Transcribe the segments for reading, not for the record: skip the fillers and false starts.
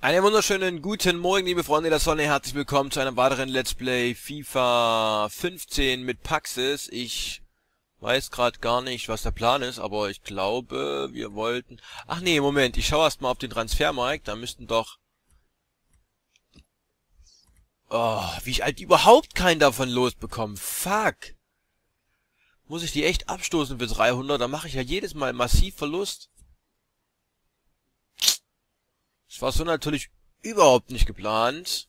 Einen wunderschönen guten Morgen, liebe Freunde der Sonne. Herzlich willkommen zu einem weiteren Let's Play FIFA 15 mit Paxis. Ich weiß gerade gar nicht, was der Plan ist, aber ich glaube, wir wollten... Ach nee, Moment, ich schaue erstmal auf den Transfermarkt. Da müssten doch... Oh, wie ich halt überhaupt keinen davon losbekomme. Fuck. Muss ich die echt abstoßen für 300? Da mache ich ja jedes Mal massiv Verlust. Das war so natürlich überhaupt nicht geplant.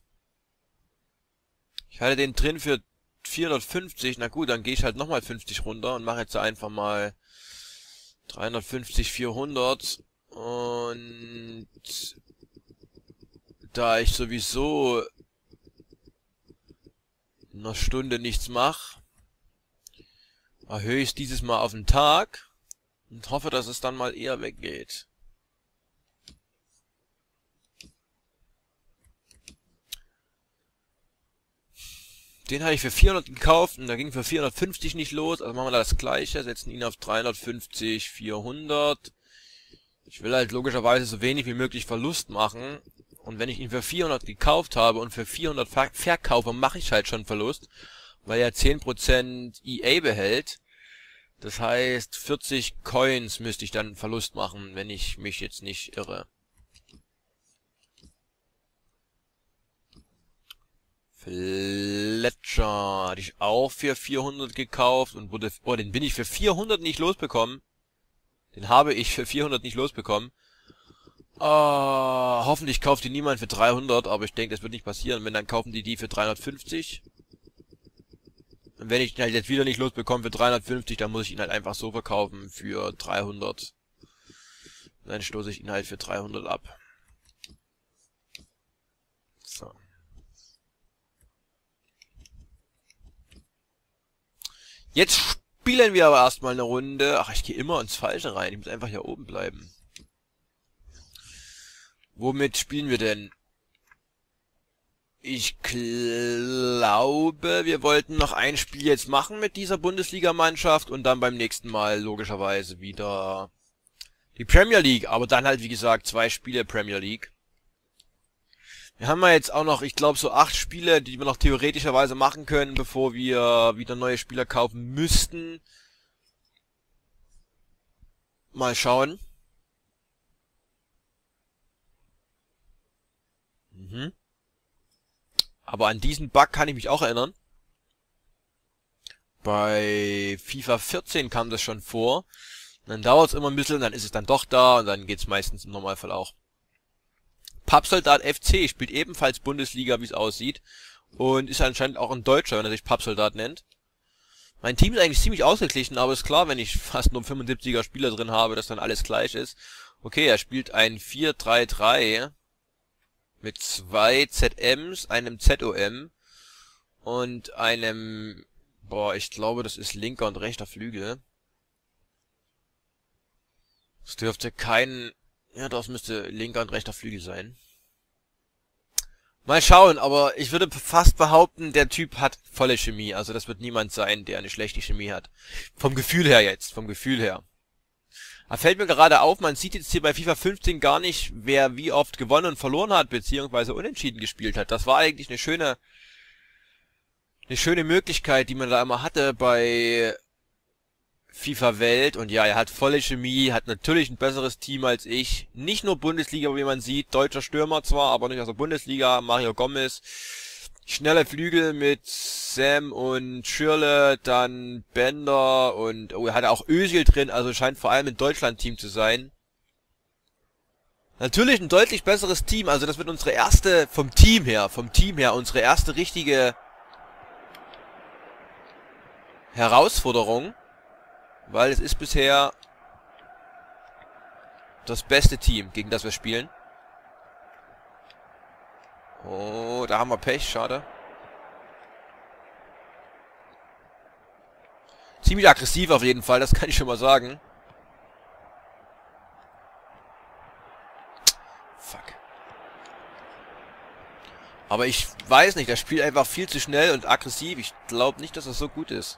Ich hatte den drin für 450. Na gut, dann gehe ich halt nochmal 50 runter und mache jetzt einfach mal 350, 400. Und da ich sowieso in einer Stunde nichts mache, erhöhe ich es dieses Mal auf den Tag und hoffe, dass es dann mal eher weggeht. Den hatte ich für 400 gekauft und da ging für 450 nicht los. Also machen wir da das Gleiche, setzen ihn auf 350, 400. Ich will halt logischerweise so wenig wie möglich Verlust machen. Und wenn ich ihn für 400 gekauft habe und für 400 verkaufe, mache ich halt schon Verlust, weil er 10% EA behält. Das heißt, 40 Coins müsste ich dann Verlust machen, wenn ich mich jetzt nicht irre. Fletcher hatte ich auch für 400 gekauft und wurde... Oh, den bin ich für 400 nicht losbekommen. Den habe ich für 400 nicht losbekommen. Ah, hoffentlich kauft die niemand für 300, aber ich denke, das wird nicht passieren. Wenn, dann kaufen die für 350. Und wenn ich ihn halt jetzt wieder nicht losbekomme für 350, dann muss ich ihn halt einfach so verkaufen für 300. Und dann stoße ich ihn halt für 300 ab. So. Jetzt spielen wir aber erstmal eine Runde. Ach, ich gehe immer ins Falsche rein. Ich muss einfach hier oben bleiben. Womit spielen wir denn? Ich glaube, wir wollten noch ein Spiel jetzt machen mit dieser Bundesliga-Mannschaft und dann beim nächsten Mal logischerweise wieder die Premier League. Aber dann halt, wie gesagt, 2 Spiele Premier League. Wir haben ja jetzt auch noch, ich glaube, so 8 Spiele, die wir noch theoretischerweise machen können, bevor wir wieder neue Spieler kaufen müssten. Mal schauen. Mhm. Aber an diesen Bug kann ich mich auch erinnern. Bei FIFA 14 kam das schon vor. Und dann dauert es immer ein bisschen, dann ist es dann doch da und dann geht es meistens im Normalfall auch. Papsoldat FC spielt ebenfalls Bundesliga, wie es aussieht. Und ist anscheinend auch ein Deutscher, wenn er sich Papsoldat nennt. Mein Team ist eigentlich ziemlich ausgeglichen, aber ist klar, wenn ich fast nur 75er Spieler drin habe, dass dann alles gleich ist. Okay, er spielt ein 4-3-3 mit 2 ZMs, einem ZOM und einem... Boah, ich glaube, das ist linker und rechter Flügel. Es dürfte kein... Ja, das müsste linker und rechter Flügel sein. Mal schauen, aber ich würde fast behaupten, der Typ hat volle Chemie. Also das wird niemand sein, der eine schlechte Chemie hat. Vom Gefühl her jetzt, vom Gefühl her. Da fällt mir gerade auf, man sieht jetzt hier bei FIFA 15 gar nicht, wer wie oft gewonnen und verloren hat, beziehungsweise unentschieden gespielt hat. Das war eigentlich eine schöne Möglichkeit, die man da immer hatte bei... FIFA Welt. Und ja, er hat volle Chemie, hat natürlich ein besseres Team als ich. Nicht nur Bundesliga, wie man sieht, deutscher Stürmer zwar, aber nicht aus der Bundesliga, Mario Gomez. Schnelle Flügel mit Sam und Schürrle, dann Bender und... Oh, er hat auch Özil drin, also scheint vor allem ein Deutschland-Team zu sein. Natürlich ein deutlich besseres Team, also das wird unsere erste, vom Team her, unsere erste richtige Herausforderung. Weil es ist bisher das beste Team, gegen das wir spielen. Oh, da haben wir Pech, schade. Ziemlich aggressiv auf jeden Fall, das kann ich schon mal sagen. Fuck. Aber ich weiß nicht, das spielt einfach viel zu schnell und aggressiv. Ich glaube nicht, dass das so gut ist.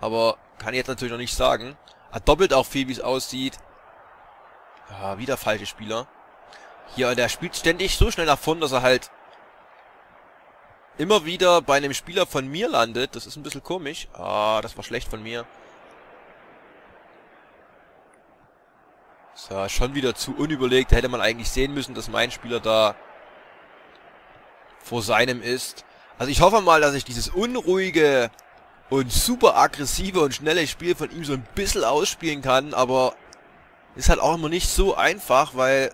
Aber kann ich jetzt natürlich noch nicht sagen. Er doppelt auch viel, wie es aussieht. Ja, wieder falsche Spieler. Hier, der spielt ständig so schnell davon, dass er halt immer wieder bei einem Spieler von mir landet. Das ist ein bisschen komisch. Ah, das war schlecht von mir. So, schon wieder zu unüberlegt. Da hätte man eigentlich sehen müssen, dass mein Spieler da vor seinem ist. Also ich hoffe mal, dass ich dieses unruhige und super aggressive und schnelle Spiel von ihm so ein bisschen ausspielen kann. Aber ist halt auch immer nicht so einfach, weil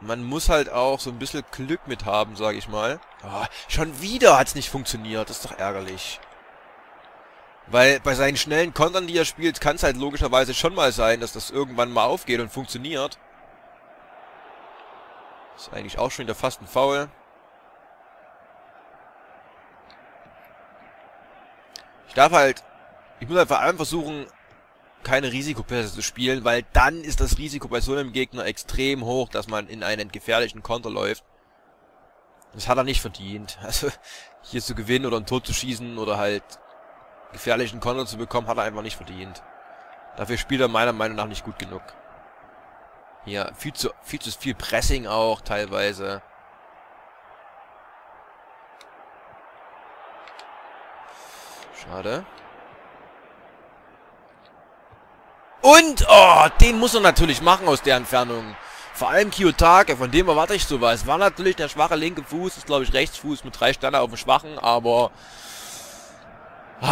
man muss halt auch so ein bisschen Glück mit haben, sage ich mal. Oh, schon wieder hat es nicht funktioniert. Das ist doch ärgerlich. Weil bei seinen schnellen Kontern, die er spielt, kann es halt logischerweise schon mal sein, dass das irgendwann mal aufgeht und funktioniert. Ist eigentlich auch schon wieder fast ein Foul. Ich muss halt vor allem versuchen, keine Risikopässe zu spielen, weil dann ist das Risiko bei so einem Gegner extrem hoch, dass man in einen gefährlichen Konter läuft. Das hat er nicht verdient. Also hier zu gewinnen oder ein Tor zu schießen oder halt gefährlichen Konter zu bekommen, hat er einfach nicht verdient. Dafür spielt er meiner Meinung nach nicht gut genug. Hier viel zu viel Pressing auch teilweise. Schade. Und, oh, den muss er natürlich machen aus der Entfernung. Vor allem Kiyotake, von dem erwarte ich sowas. War natürlich der schwache linke Fuß, ist glaube ich Rechtsfuß mit 3 Standard auf dem schwachen, aber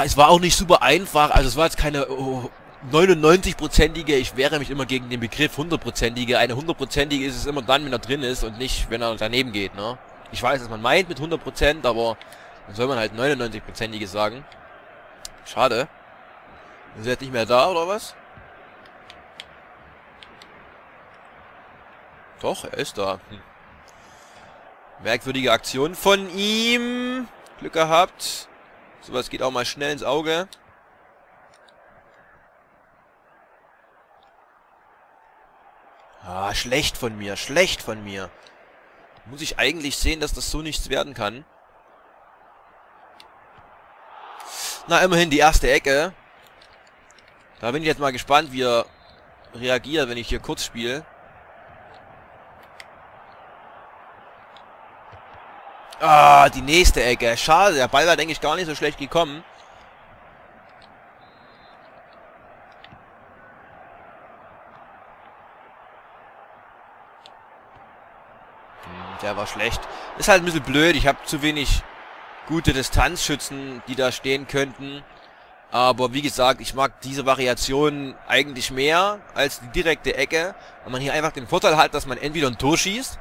es war auch nicht super einfach. Also es war jetzt keine 99-prozentige, ich wehre mich immer gegen den Begriff 100-prozentige. Eine 100-prozentige ist es immer dann, wenn er drin ist und nicht, wenn er daneben geht, ne? Ich weiß, dass man meint mit 100%, aber dann soll man halt 99-prozentige sagen. Schade. Ist er jetzt nicht mehr da, oder was? Doch, er ist da. Merkwürdige Aktion von ihm. Glück gehabt. Sowas geht auch mal schnell ins Auge. Ah, schlecht von mir. Schlecht von mir. Muss ich eigentlich sehen, dass das so nichts werden kann. Na, immerhin die erste Ecke. Da bin ich jetzt mal gespannt, wie er reagiert, wenn ich hier kurz spiele. Ah, die nächste Ecke. Schade, der Ball war, denke ich, gar nicht so schlecht gekommen. Der war schlecht. Ist halt ein bisschen blöd. Ich habe zu wenig gute Distanzschützen, die da stehen könnten. Aber wie gesagt, ich mag diese Variation eigentlich mehr als die direkte Ecke. Weil man hier einfach den Vorteil hat, dass man entweder ein Tor schießt.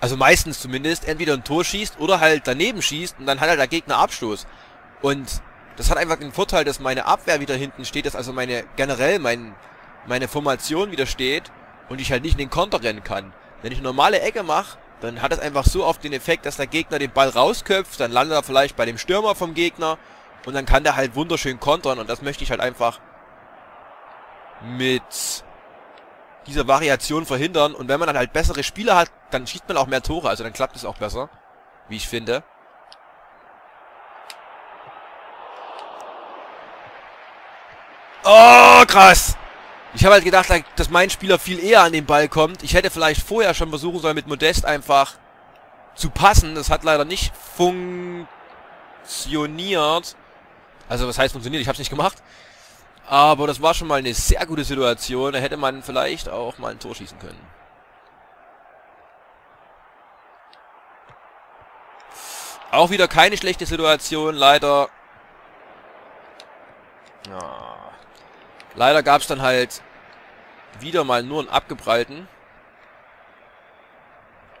Also meistens zumindest, entweder ein Tor schießt oder halt daneben schießt und dann hat halt der Gegner Abstoß. Und das hat einfach den Vorteil, dass meine Abwehr wieder hinten steht, dass also meine Formation wieder steht und ich halt nicht in den Konter rennen kann. Wenn ich eine normale Ecke mache, dann hat das einfach so oft den Effekt, dass der Gegner den Ball rausköpft, dann landet er vielleicht bei dem Stürmer vom Gegner und dann kann der halt wunderschön kontern und das möchte ich halt einfach mit diese Variation verhindern und wenn man dann halt bessere Spieler hat, dann schießt man auch mehr Tore, also dann klappt es auch besser, wie ich finde. Oh, krass! Ich habe halt gedacht, dass mein Spieler viel eher an den Ball kommt. Ich hätte vielleicht vorher schon versuchen sollen, mit Modest einfach zu passen. Das hat leider nicht funktioniert. Also was heißt funktioniert? Ich habe es nicht gemacht. Aber das war schon mal eine sehr gute Situation. Da hätte man vielleicht auch mal ein Tor schießen können. Auch wieder keine schlechte Situation, leider. Ja. Leider gab es dann halt wieder mal nur einen Abgeprallten.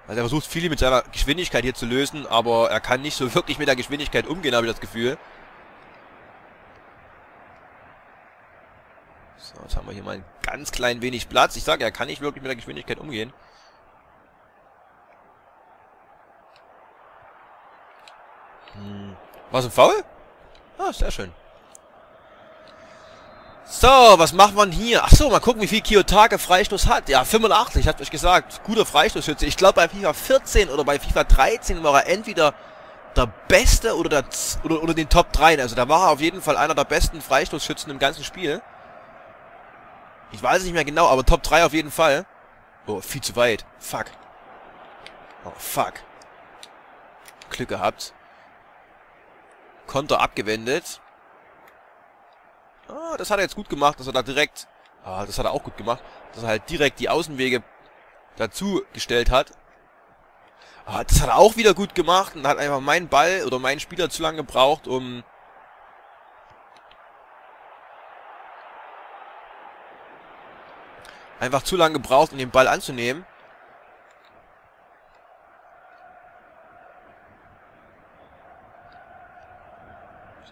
Also er versucht viel mit seiner Geschwindigkeit hier zu lösen, aber er kann nicht so wirklich mit der Geschwindigkeit umgehen, habe ich das Gefühl. So, jetzt haben wir hier mal ein ganz klein wenig Platz. Ich sage, er kann nicht wirklich mit der Geschwindigkeit umgehen. War es ein Foul? Ah, sehr schön. So, was macht man hier? Achso, mal gucken, wie viel Kiyotake Freistoß hat. Ja, 85, habt euch gesagt. Guter Freistoßschütze. Ich glaube, bei FIFA 14 oder bei FIFA 13 war er entweder der Beste oder den Top 3. Also da war er auf jeden Fall einer der besten Freistoßschützen im ganzen Spiel. Ich weiß es nicht mehr genau, aber Top 3 auf jeden Fall. Oh, viel zu weit. Fuck. Oh, fuck. Glück gehabt. Konter abgewendet. Ah, das hat er jetzt gut gemacht, dass er da direkt... Ah, das hat er auch gut gemacht, dass er halt direkt die Außenwege dazu gestellt hat. Ah, das hat er auch wieder gut gemacht und hat einfach meinen Ball oder meinen Spieler zu lange gebraucht, um... Einfach zu lange gebraucht, um den Ball anzunehmen.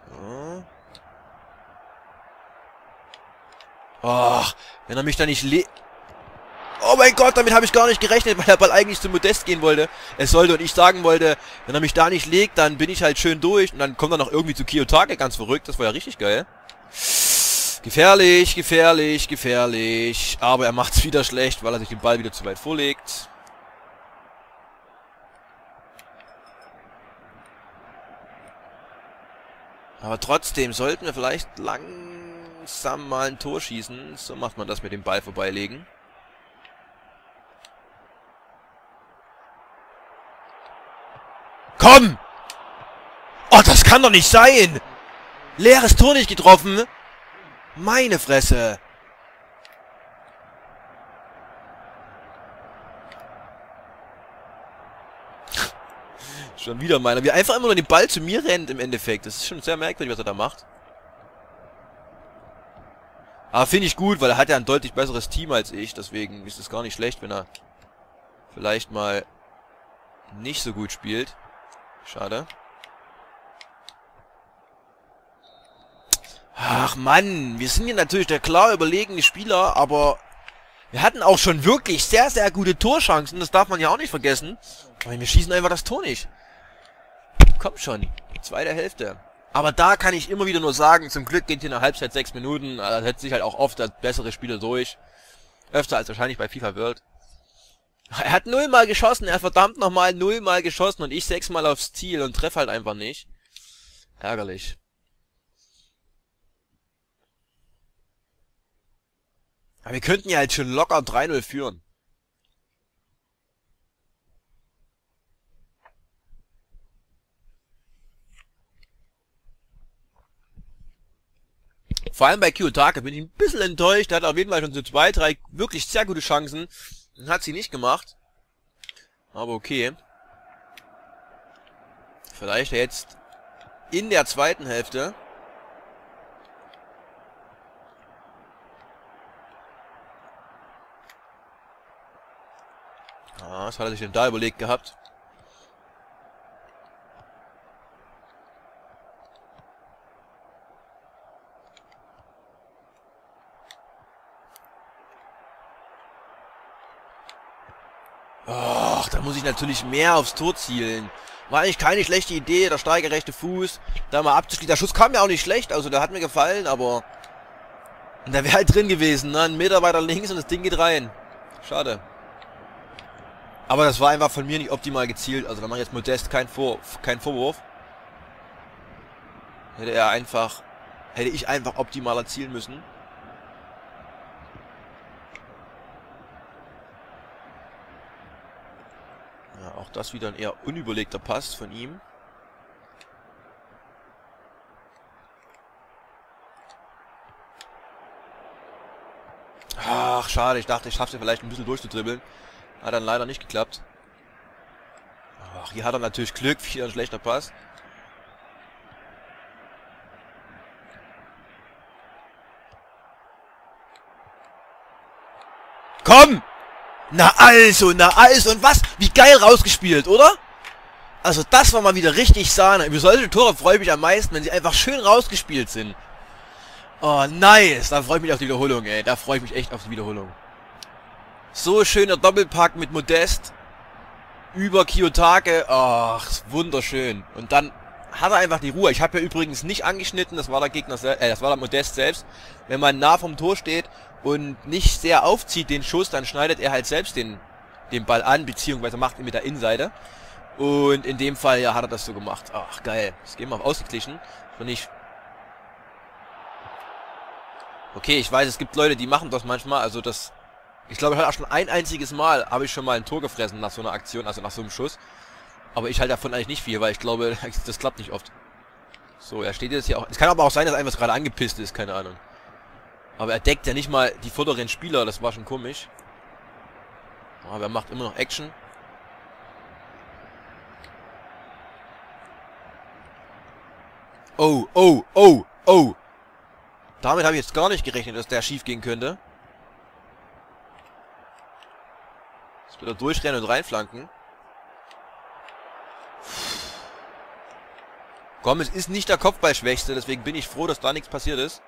So. Oh, wenn er mich da nicht le... Oh mein Gott, damit habe ich gar nicht gerechnet, weil der Ball eigentlich zu Modest gehen wollte. Es sollte und ich sagen wollte, wenn er mich da nicht legt, dann bin ich halt schön durch. Und dann kommt er noch irgendwie zu Kiyotake, ganz verrückt. Das war ja richtig geil. Gefährlich, gefährlich, gefährlich. Aber er macht's wieder schlecht, weil er sich den Ball wieder zu weit vorlegt. Aber trotzdem sollten wir vielleicht langsam mal ein Tor schießen. So macht man das mit dem Ball vorbeilegen. Komm! Oh, das kann doch nicht sein! Leeres Tor nicht getroffen! Meine Fresse! Schon wieder meiner. Wie einfach immer nur den Ball zu mir rennt im Endeffekt. Das ist schon sehr merkwürdig, was er da macht. Aber finde ich gut, weil er hat ja ein deutlich besseres Team als ich. Deswegen ist es gar nicht schlecht, wenn er vielleicht mal nicht so gut spielt. Schade. Ach Mann, wir sind hier natürlich der klar überlegene Spieler, aber wir hatten auch schon wirklich sehr, sehr gute Torchancen. Das darf man ja auch nicht vergessen. Aber wir schießen einfach das Tor nicht. Komm schon, zweite Hälfte. Aber da kann ich immer wieder nur sagen, zum Glück geht hier in der Halbzeit 6 Minuten. Da setzt sich halt auch oft das bessere Spieler durch. Öfter als wahrscheinlich bei FIFA World. Er hat 0 Mal geschossen, er hat verdammt nochmal 0 Mal geschossen und ich 6 Mal aufs Ziel und treffe halt einfach nicht. Ärgerlich. Aber wir könnten ja halt schon locker 3-0 führen. Vor allem bei Kiyotake bin ich ein bisschen enttäuscht. Der hat auf jeden Fall schon so 2, 3 wirklich sehr gute Chancen. Und hat sie nicht gemacht. Aber okay. Vielleicht jetzt in der zweiten Hälfte. Ah, was hat er sich denn da überlegt gehabt? Och, da muss ich natürlich mehr aufs Tor zielen. War eigentlich keine schlechte Idee, der starke rechte Fuß, da mal abzuschließen. Der Schuss kam ja auch nicht schlecht, also der hat mir gefallen, aber... Und der wäre halt drin gewesen, ne? 1 Meter weiter links und das Ding geht rein. Schade. Aber das war einfach von mir nicht optimal gezielt. Also da mache ich jetzt Modest keinen Vorwurf. Hätte ich einfach optimaler zielen müssen. Ja, auch das wieder ein eher unüberlegter Pass von ihm. Ach, schade. Ich dachte, ich schaffe es vielleicht ein bisschen durchzudribbeln. Hat dann leider nicht geklappt. Ach, hier hat er natürlich Glück. Wieder ein schlechter Pass. Komm! Na also, und was? Wie geil rausgespielt, oder? Also das war mal wieder richtig Sahne. Über solche Tore freue ich mich am meisten, wenn sie einfach schön rausgespielt sind. Oh, nice. Da freue ich mich auf die Wiederholung, ey. Da freue ich mich echt auf die Wiederholung. So schöner Doppelpack mit Modest über Kiyotake. Ach, wunderschön. Und dann hat er einfach die Ruhe. Ich habe ja übrigens nicht angeschnitten, das war der Gegner selbst, das war der Modest selbst. Wenn man nah vom Tor steht und nicht sehr aufzieht den Schuss, dann schneidet er halt selbst den Ball an, beziehungsweise macht ihn mit der Innenseite. Und in dem Fall ja, hat er das so gemacht. Ach, geil. Das Game auf ausgeglichen. Und ich... Okay, ich weiß, es gibt Leute, die machen das manchmal, also das... Ich glaube, ich hatte auch schon ein einziges Mal, habe ich schon mal ein Tor gefressen nach so einer Aktion, also nach so einem Schuss. Aber ich halte davon eigentlich nicht viel, weil ich glaube, das klappt nicht oft. So, er steht jetzt hier auch... Es kann aber auch sein, dass einfach gerade angepisst ist, keine Ahnung. Aber er deckt ja nicht mal die vorderen Spieler, das war schon komisch. Aber er macht immer noch Action. Oh, oh, oh, oh! Damit habe ich jetzt gar nicht gerechnet, dass der schief gehen könnte. Jetzt wird er durchrennen und reinflanken. Komm, es ist nicht der Kopfballschwächste, deswegen bin ich froh, dass da nichts passiert ist.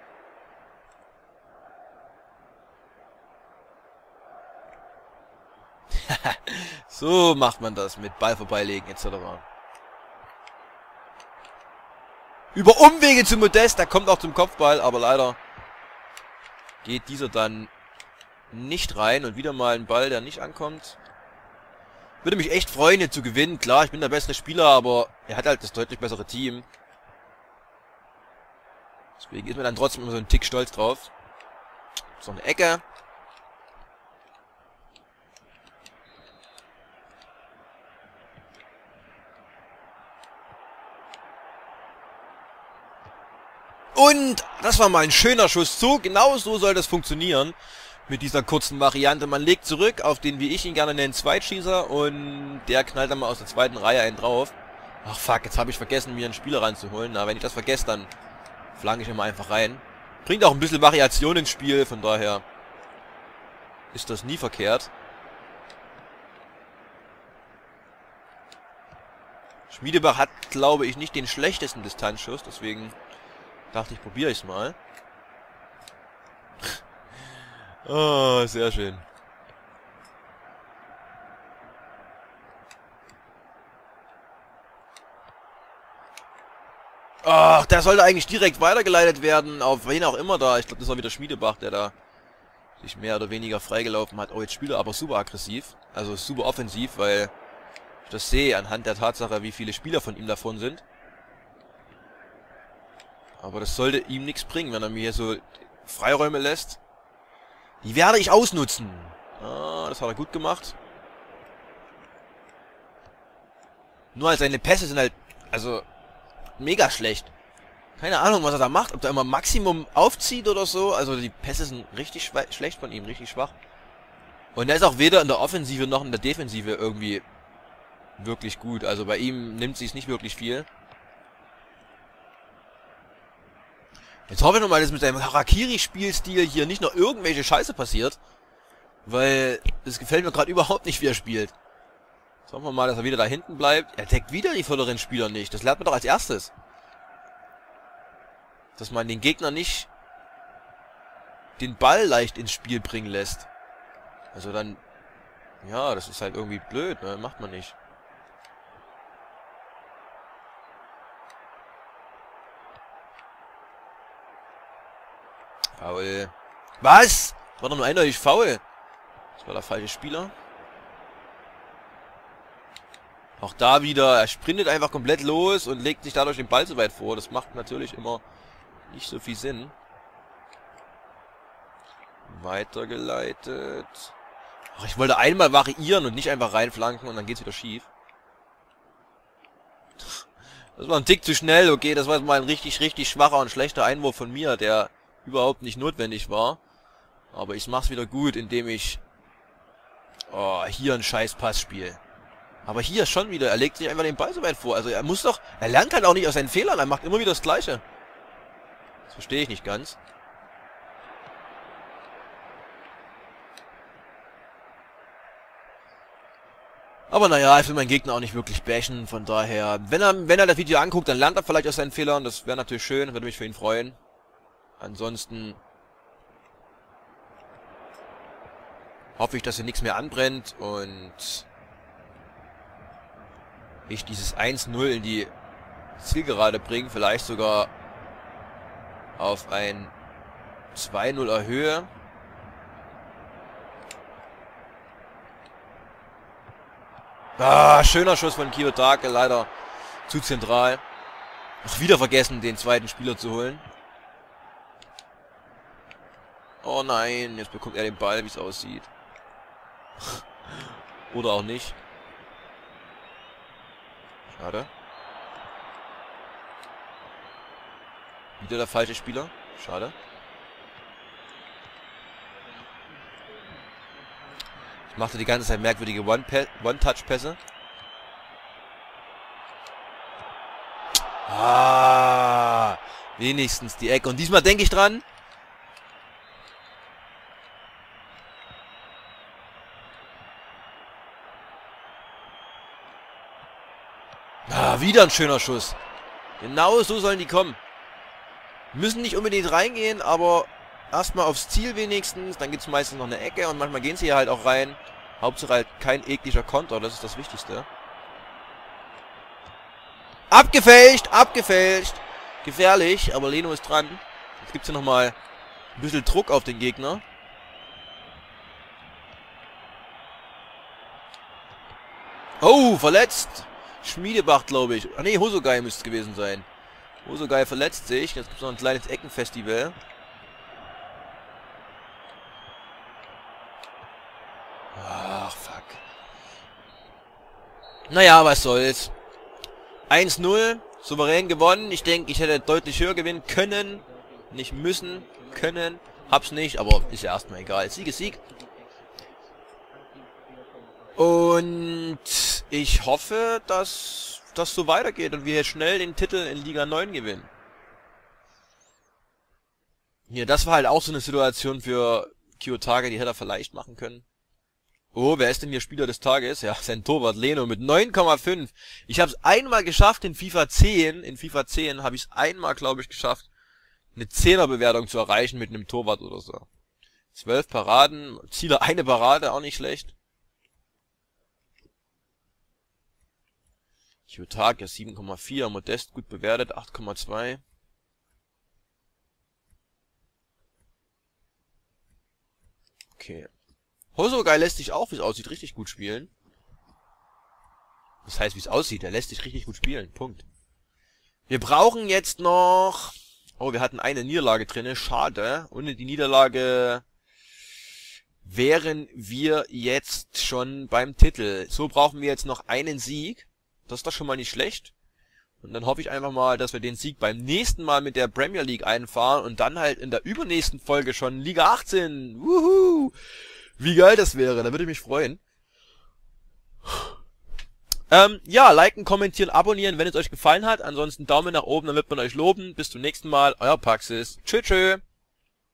So macht man das mit Ball vorbeilegen etc. Über Umwege zu Modest, da kommt auch zum Kopfball, aber leider geht dieser dann nicht rein und wieder mal ein Ball, der nicht ankommt. Würde mich echt freuen, hier zu gewinnen. Klar, ich bin der bessere Spieler, aber er hat halt das deutlich bessere Team. Deswegen ist man dann trotzdem immer so einen Tick stolz drauf. So eine Ecke. Und das war mal ein schöner Schuss zu. Genau so soll das funktionieren mit dieser kurzen Variante. Man legt zurück auf den, wie ich ihn gerne nenne, Zweitschießer und der knallt dann mal aus der zweiten Reihe einen drauf. Ach fuck, jetzt habe ich vergessen, mir einen Spieler ranzuholen. Na, wenn ich das vergesse, dann flanke ich immer einfach rein. Bringt auch ein bisschen Variation ins Spiel, von daher ist das nie verkehrt. Schmiedebach hat, glaube ich, nicht den schlechtesten Distanzschuss, deswegen... dachte ich, probiere ich es mal. Oh, sehr schön. Ach, der sollte eigentlich direkt weitergeleitet werden, auf wen auch immer da. Ich glaube, das war wieder Schmiedebach, der da sich mehr oder weniger freigelaufen hat. Oh, jetzt spielt er aber super aggressiv, also super offensiv, weil ich das sehe anhand der Tatsache, wie viele Spieler von ihm davon sind. Aber das sollte ihm nichts bringen, wenn er mir hier so Freiräume lässt. Die werde ich ausnutzen. Ah, das hat er gut gemacht. Nur halt seine Pässe sind halt, also, mega schlecht. Keine Ahnung, was er da macht. Ob da immer Maximum aufzieht oder so. Also die Pässe sind richtig schlecht von ihm, richtig schwach. Und er ist auch weder in der Offensive noch in der Defensive irgendwie wirklich gut. Also bei ihm nimmt sich's nicht wirklich viel. Jetzt hoffe ich nochmal, dass mit seinem Harakiri-Spielstil hier nicht noch irgendwelche Scheiße passiert. Weil das gefällt mir gerade überhaupt nicht, wie er spielt. Jetzt hoffen wir mal, dass er wieder da hinten bleibt. Er deckt wieder die vorderen Spieler nicht. Das lernt man doch als erstes. Dass man den Gegner nicht den Ball leicht ins Spiel bringen lässt. Also dann... ja, das ist halt irgendwie blöd, ne? Macht man nicht. Faul. Was? War doch nur eindeutig faul. Das war der falsche Spieler. Auch da wieder. Er sprintet einfach komplett los und legt sich dadurch den Ball so weit vor. Das macht natürlich immer nicht so viel Sinn. Weitergeleitet. Ach, ich wollte einmal variieren und nicht einfach reinflanken und dann geht's wieder schief. Das war ein Tick zu schnell. Okay, das war jetzt mal ein richtig, richtig schwacher und schlechter Einwurf von mir, der... überhaupt nicht notwendig war. Aber ich mach's wieder gut, indem ich... oh, hier ein scheiß Pass spiele. Aber hier schon wieder. Er legt sich einfach den Ball so weit vor. Also er muss doch... er lernt halt auch nicht aus seinen Fehlern. Er macht immer wieder das Gleiche. Das verstehe ich nicht ganz. Aber naja, ich will meinen Gegner auch nicht wirklich bashen. Von daher... wenn er das Video anguckt, dann lernt er vielleicht aus seinen Fehlern. Das wäre natürlich schön. Würde mich für ihn freuen. Ansonsten hoffe ich, dass hier nichts mehr anbrennt und ich dieses 1-0 in die Zielgerade bringe, vielleicht sogar auf ein 2-0 erhöhe. Ah, schöner Schuss von Kiyotake, leider zu zentral. Ach, wieder vergessen, den zweiten Spieler zu holen. Oh nein, jetzt bekommt er den Ball, wie es aussieht. Oder auch nicht. Schade. Wieder der falsche Spieler. Schade. Ich machte die ganze Zeit merkwürdige One-Touch-Pässe. Ah, wenigstens die Ecke. Und diesmal denke ich dran. Ah, wieder ein schöner Schuss. Genau so sollen die kommen. Müssen nicht unbedingt reingehen, aber erstmal aufs Ziel wenigstens. Dann gibt es meistens noch eine Ecke und manchmal gehen sie hier halt auch rein. Hauptsache halt kein ekliger Konter, das ist das Wichtigste. Abgefälscht, abgefälscht. Gefährlich, aber Leno ist dran. Jetzt gibt es hier nochmal ein bisschen Druck auf den Gegner. Oh, verletzt. Schmiedebach, glaube ich. Ah ne, Hosogai müsste es gewesen sein. Hosogai verletzt sich. Jetzt gibt es noch ein kleines Eckenfestival. Ach, fuck. Naja, was soll's. 1-0. Souverän gewonnen. Ich denke, ich hätte deutlich höher gewinnen können. Nicht müssen. Können. Hab's nicht, aber ist ja erstmal egal. Sieg ist Sieg. Und ich hoffe, dass das so weitergeht und wir hier schnell den Titel in Liga 9 gewinnen. Ja, das war halt auch so eine Situation für Kiyotake, die hätte er vielleicht machen können. Oh, wer ist denn hier Spieler des Tages? Ja, sein Torwart Leno mit 9,5. Ich habe es einmal geschafft in FIFA 10. In FIFA 10 habe ich es einmal, glaube ich, geschafft, eine 10er-Bewertung zu erreichen mit einem Torwart oder so. 12 Paraden, Ziele eine Parade, auch nicht schlecht. Kiyotake 7,4, Modest gut bewertet, 8,2. Okay. Hosogai lässt sich auch, wie es aussieht, richtig gut spielen. Das heißt, wie es aussieht, er lässt sich richtig gut spielen. Punkt. Wir brauchen jetzt noch... Oh, wir hatten eine Niederlage drin, schade. Ohne die Niederlage wären wir jetzt schon beim Titel. So brauchen wir jetzt noch einen Sieg. Das ist doch schon mal nicht schlecht. Und dann hoffe ich einfach mal, dass wir den Sieg beim nächsten Mal mit der Premier League einfahren und dann halt in der übernächsten Folge schon Liga 18. Wuhu! Wie geil das wäre, da würde ich mich freuen. Ja, liken, kommentieren, abonnieren, wenn es euch gefallen hat. Ansonsten Daumen nach oben, dann wird man euch loben. Bis zum nächsten Mal, euer Paxis. Tschö, tschö.